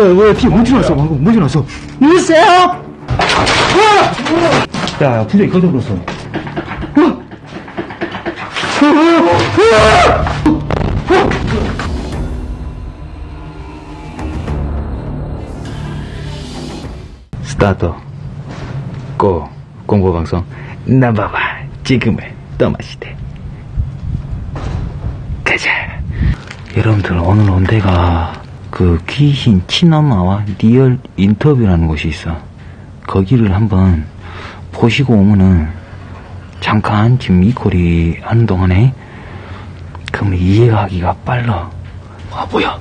왜 피 못 줄었어? 방금 못 줄었어? 누구세요? 야, 풀려 이거 좀 불었어. 스타트. 고 공포방송 넘버원 지금의 떠마시대 가자. 여러분들 오늘 온 데가 그 귀신 치나마와 리얼 인터뷰라는 곳이 있어. 거기를 한번 보시고 오면은 잠깐 지금 이코리 하는 동안에 그럼 이해하기가 빨라. 아 뭐야?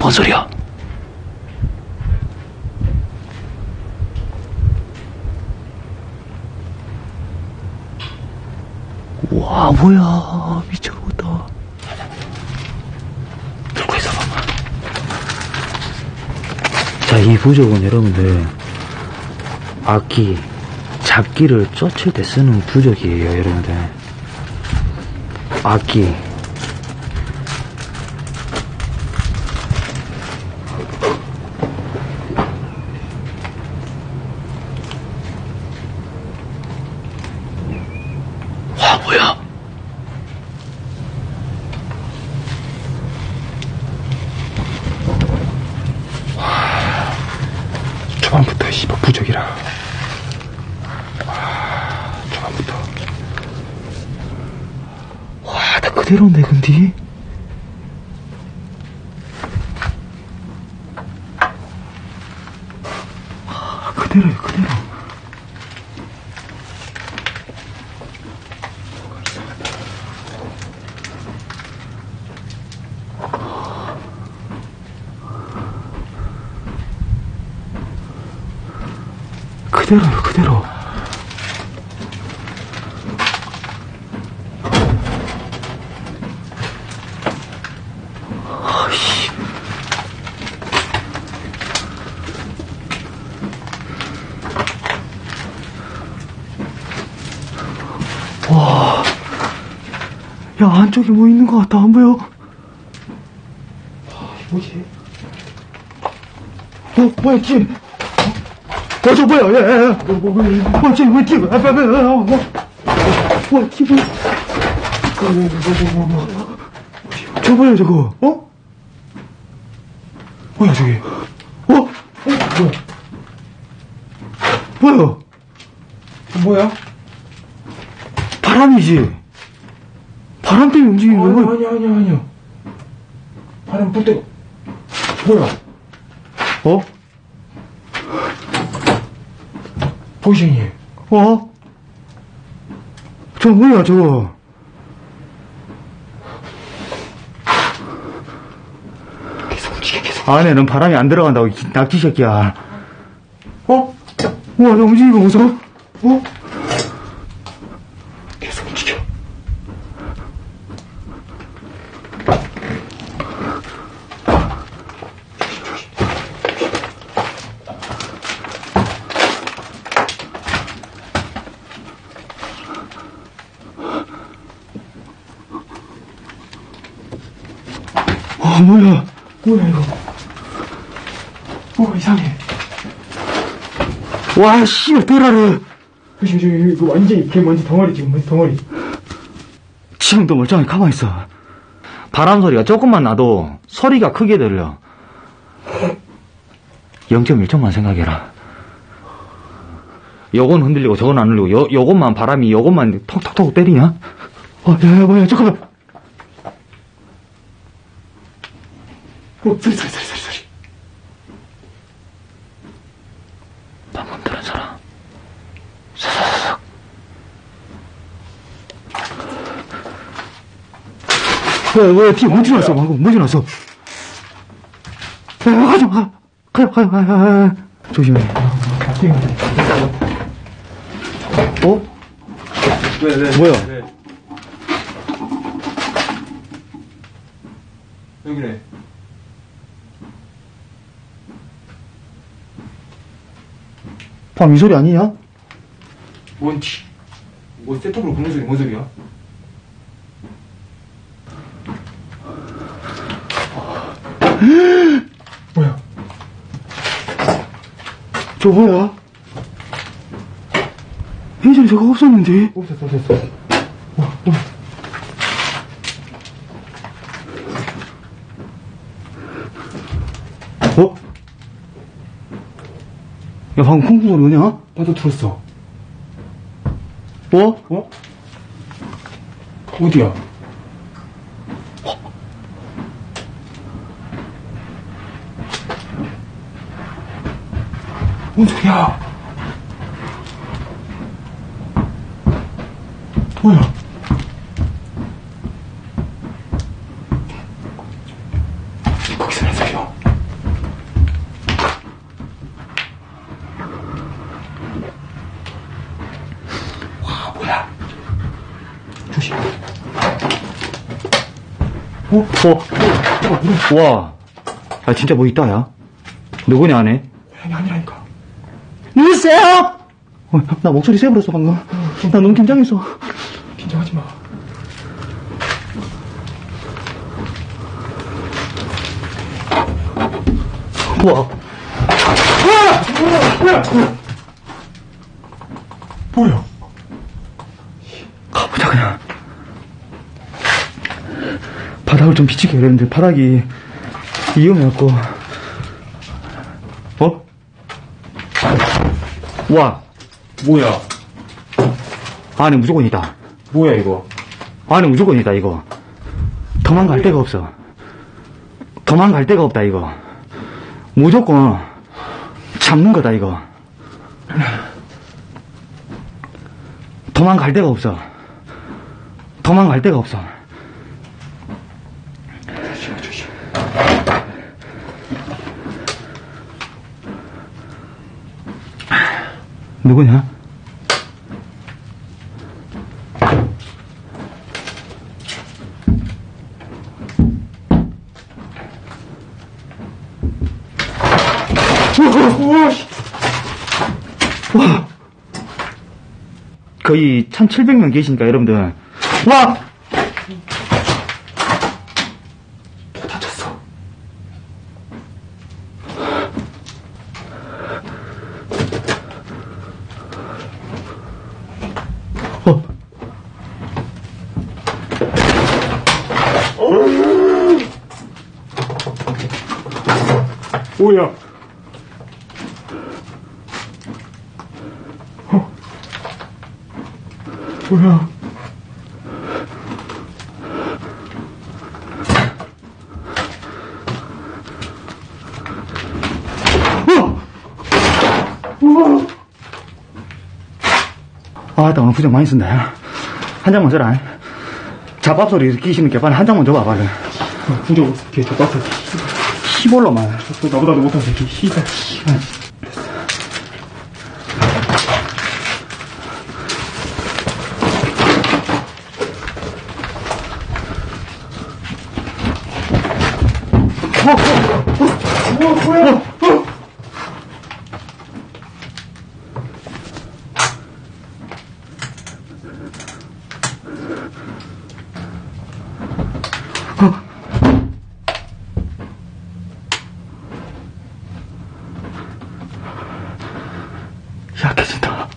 뭔 소리야? 와 뭐야 미쳐보다. 들고 있어 봐봐. 자, 이 부적은 여러분들 악기 잡기를 쫓을 때 쓰는 부적이에요. 여러분들 악기 초반부터 씨발 부적이라. 와, 초반부터. 와, 다 그대로인데 근데. 와, 그대로요, 그대로. 그대로요, 그대로. 아이씨. 와. 야, 안쪽에 뭐 있는 것 같다. 안 보여? 와, 뭐지? 뭐야, 뒤에. 저 뭐야? 예. 뭐 쟤 왜 뛰어? 뭐 뛰어? 저 뭐야 저거? 어? 뭐야 저기? 어? 뭐야? 뭐야? 뭐야? 바람이지. 바람 때문에 움직이는 거야? 아니야. 바람 불 때 뭐야? 어? 보이시니? 어? 저거 뭐야 저거? 계속 움직여 계속. 안에는 바람이 안 들어간다고 낙지 새끼야. 어? 우와 저 움직이고 웃어? 어? 계속 움직여. 아, 뭐야 이거? 이상해. 와, 씨발 대라래. 지금 이거 완전히 걔 먼저 덩어리 지금 먼저 덩어리. 지금도 멀쩡히 가만 있어. 바람 소리가 조금만 나도 소리가 크게 들려. 0.1초만 생각해라. 요건 흔들리고 저건 안 흔들리고 요것만 바람이 요것만 톡톡톡 때리냐? 야, 뭐야 잠깐만. 소리. 방금 들은 사람. 사사삭. 왜 피 못 지났어? 방금 못 지났어? 야, 가지 마. 가요. 조심해. 어? 네. 뭐야? 네. 여기네. 밤 이 소리 아니냐? 뭐 세톱으로 굽는 소리 뭔 소리야? 뭐야? 저 뭐야? 예전에 저거 없었는데? 없었어. 어? 야, 방금 쿵쿵 소리 뭐냐? 나도 들었어. 어? 어디야? 뭔 소리야? 뭐야? 거기서 난 소리야? 와, 뭐야? 조심. 와. 아, 진짜 뭐 있다, 야. 누구냐, 안에? 고양이 아니라니까. 누구세요? 나 목소리 세버렸어 방금. 나 너무 긴장했어. 긴장하지 마. 우와. 뭐야? 가보자 그냥. 바닥을 좀 비치게 그랬는데 바닥이 위험해갖고. 어? 와, 뭐야? 안에 무조건이다. 뭐야 이거? 안에 무조건이다 이거. 도망갈 데가 없어. 도망갈 데가 없다 이거. 무조건 잡는 거다 이거. 도망갈 데가 없어. 도망갈 데가 없어. 누구냐? 와, 거의 1700명 계시니까 여러분들. 와, 또 다쳤어. 뭐야? 뭐야? 아, 나 오늘 부적 많이 쓴다, 야. 한 장만 써라. 잡밥 소리 끼시니까 빨리 한 장만 줘봐, 빨리. 부적 어떻게 잡밥 소리. 시볼로만. 나보다도 못한 새끼, 시가. 뭐야? 약해진다.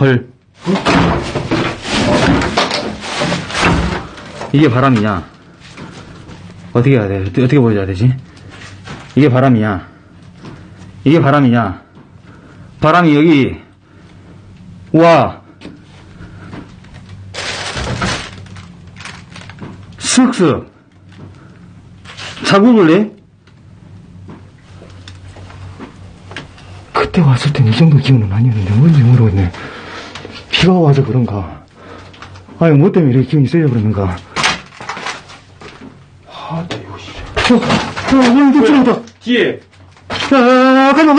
헐. 이게 바람이냐? 어떻게 해야 돼? 어떻게 보여줘야 되지? 이게 바람이냐? 바람이 여기 와 슥슥 자국을 내? 그때 왔을 땐 이 정도 기온은 아니었는데 뭔지 모르겠네. 비가 와서 그런가? 아니 뭐 때문에 이렇게 기운이 세져 그러는가? 아, 나 이거 진짜. 야, 이거 들어온다. 뒤에. 야, 가지마.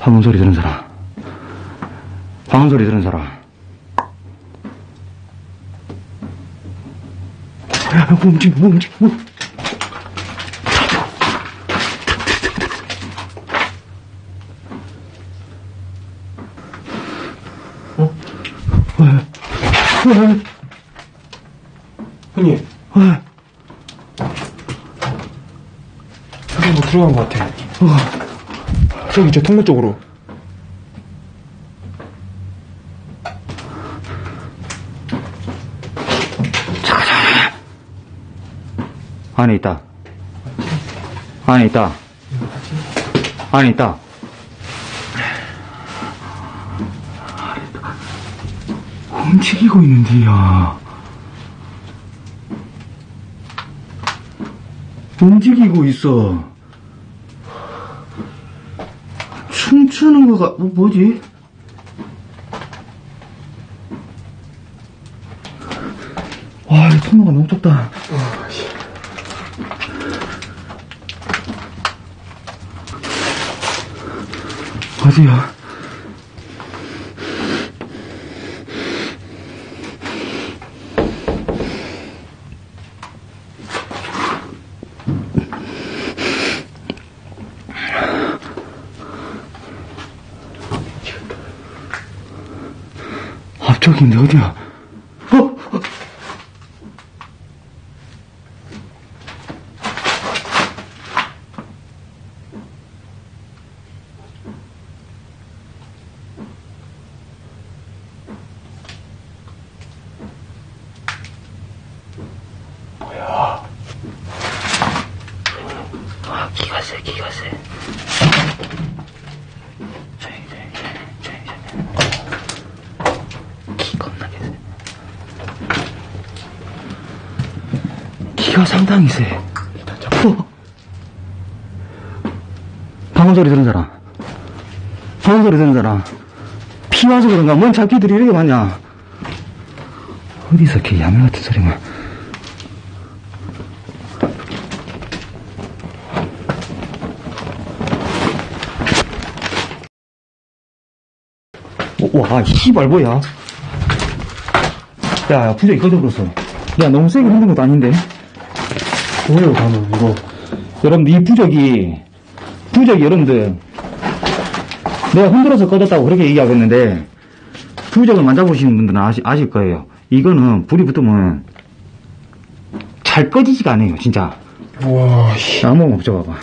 방금 소리 들은 사람. 방금 소리 들은 사람. 야, 뭐 움직여, 뭐 움직여, 뭐. 형님. 왜? 여기 뭐 들어간 것 같아. 저기 저 통로 쪽으로. 잠깐. 안에 있다. 안에 있다. 안에 있다. 움직이고 있는데요. 움직이고 있어. 춤추는 거가 뭐지? 와, 이 통로가 너무 좁다. 어디야? 저기인데 어디야? 어? 뭐야? 아, 기가 세, 기가 세. 기가 상당히 세. 일단 잡고. 방금 소리 들은 사람. 방금 소리 들은 사람. 피 와서 그런가? 뭔 잡기들이 이렇게 많냐? 어디서 이렇게 야물 같은 소리만. 와, 씨발 뭐야? 야, 분명히 꺼져버렸어. 야, 너무 세게 흔든 것도 아닌데. 뭐예요, 방금, 이거. 여러분들, 이 부적이 여러분들, 내가 흔들어서 꺼졌다고 그렇게 얘기하고 있는데, 부적을 만져보시는 분들은 아실 거예요. 이거는 불이 붙으면 잘 꺼지지가 않아요, 진짜. 와, 씨. 아무 거 없죠, 봐봐.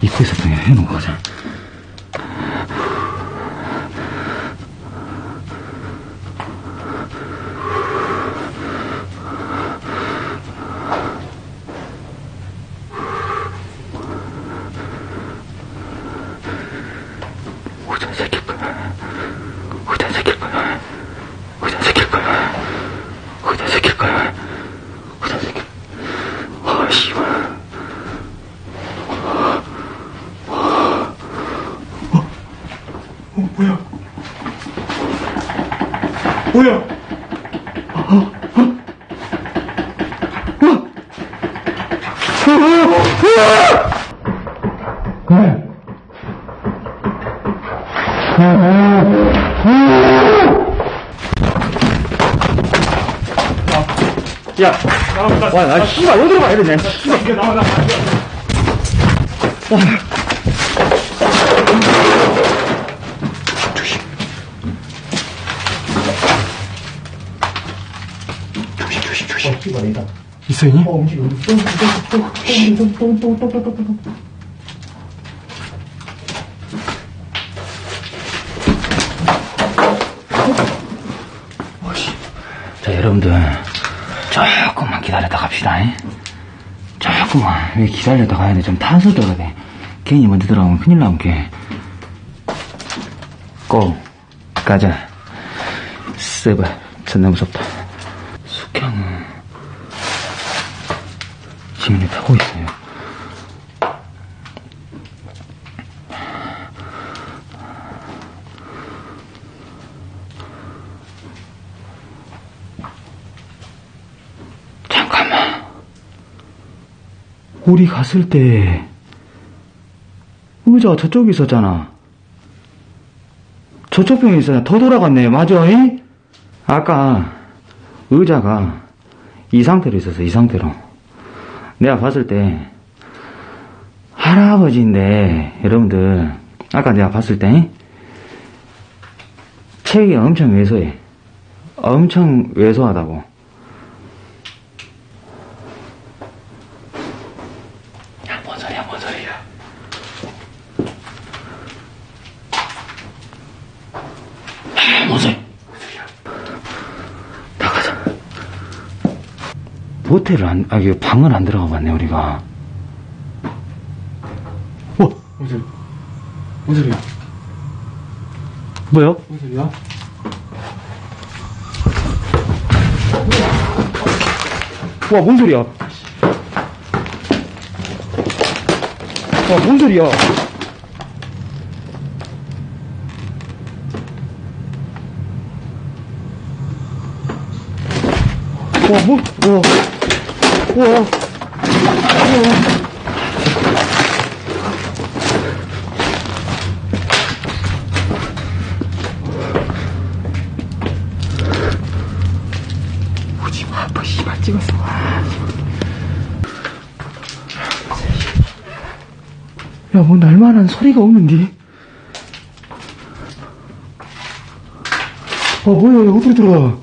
입구에서 그냥 해놓은 거잖아. 뭐야? 뭐야? 야, 와, 나 씨발 어디로 가야 되냐? 씨발 나와. 있어, 있니? 여러분들 조금만 기다렸다 갑시다. 조금만 기다렸다 가야 돼. 좀 타서 들어야 돼. 괜히 먼저 들어가면 큰일 나면 게. 고 가자. 세바 존나 무섭다. 숙향은 지문이 타고 있어요. 잠깐만, 우리 갔을 때 의자가 저쪽에 있었잖아. 저쪽 병이 있었잖아. 더 돌아갔네. 맞아. 이? 아까 의자가 이 상태로 있었어. 이 상태로. 내가 봤을 때 할아버지인데, 여러분들 아까 내가 봤을 때 책이 엄청 왜소해. 엄청 왜소하다고. 호텔을 방을 안 들어가 봤네, 우리가. 와! 뭔 소리야? 뭔 소리야? 뭐요? 뭔 소리야? 와, 뭔 소리야? 와, 뭔 소리야? 와, 뭐, 와. 우와. 오지 마, 뭐, 씨발, 찍었어. 야, 뭐, 날만한 소리가 없는데? 아, 뭐야, 어디로 들어가?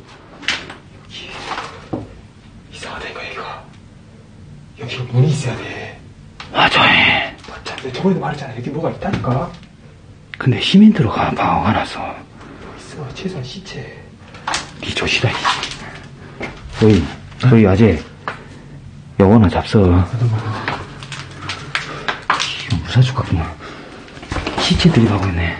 문이 있어야 돼. 맞아. 맞아. 저번에도 말했잖아. 여기 뭐가 있다니까. 근데 시민들어가 방어가 나서. 뭐 있어. 최소한 시체. 니 조시다. 어이, 어이, 아재. 영원아 잡서. 이거 무사죽 같구만. 시체들이 가고 있네.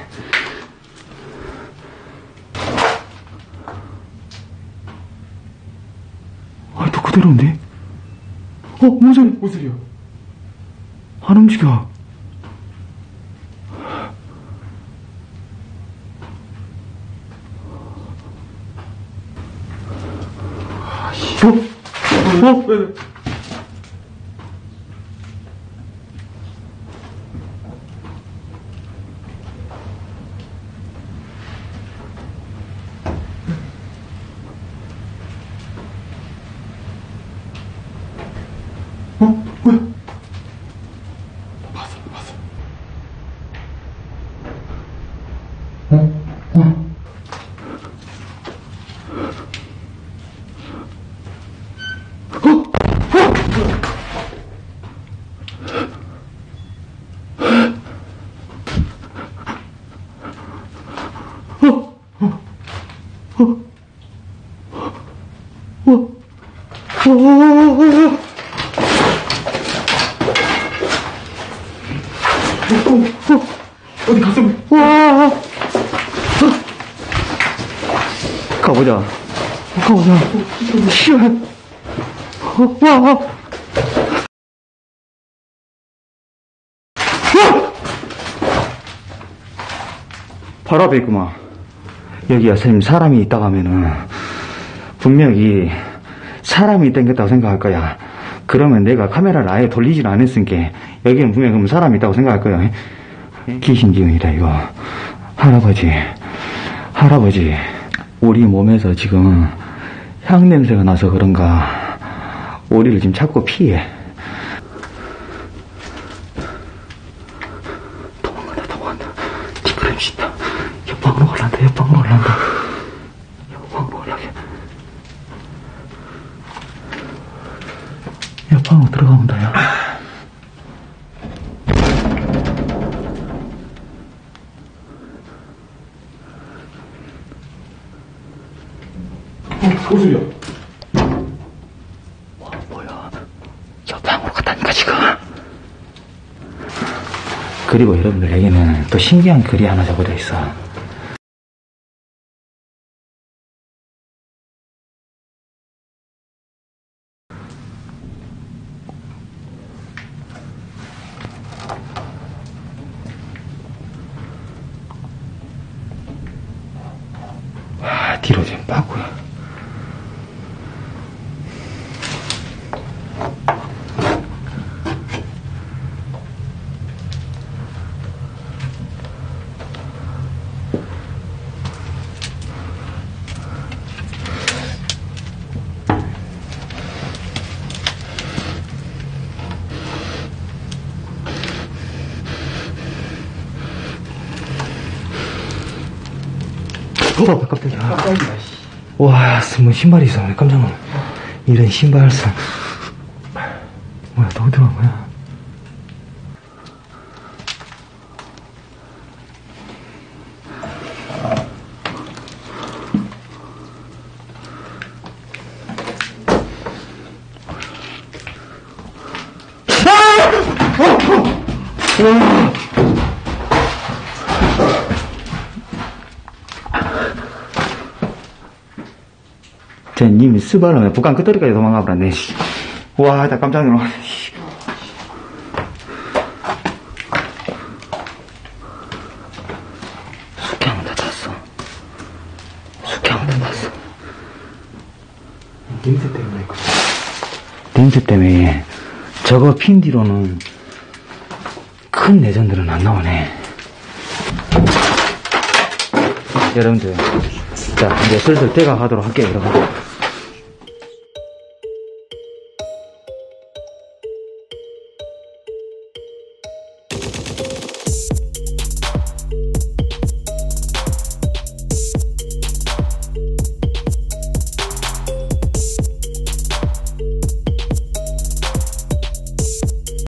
아, 또 그대로인데? 어? 뭔 소리? 뭔 소리야? 안 움직여. 아씨. 어? 어? 어? 왜? 어디 갔어? 와! 가보자. 가보자. 시원. 와! 바로 앞에 있구만. 여기야, 선생님, 사람이 있다 가면은 분명히 사람이 땡겼다고 생각할 거야. 그러면 내가 카메라를 아예 돌리질 않았으니까 여기는 분명히 그럼 사람이 있다고 생각할 거야. 귀신 기운이다, 이거. 할아버지. 할아버지. 우리 몸에서 지금 향 냄새가 나서 그런가 우리를 지금 자꾸 피해. 도망간다, 도망간다. 뒷걸음 쉰다. 옆방으로 올라간다, 옆방으로 올라간다. 옆방으로 올라가. 옆방으로 들어가본다, 야. 어, 거슬려. 뭐야? 저 방울 같다니까 지금. 그리고 여러분들에게는 또 신기한 글이 하나 적어져 있어. 뒤로 좀 빠고요. 어, 깜짝이야. 와, 뭐 신발이 이상하네. 깜짝 놀랐네. 이런 신발상. 뭐야, 너 어디로 간 거야? 님이 스바람에 북한 끝들이까지 도망가 버렸네. 와, 나 깜짝 놀랐네. 숙향 다 탔어. 냄새 때문에. 저거 핀 뒤로는 큰 내전들은 안 나오네. 여러분들, 자, 이제 슬슬 대각하도록 할게요, 여러분.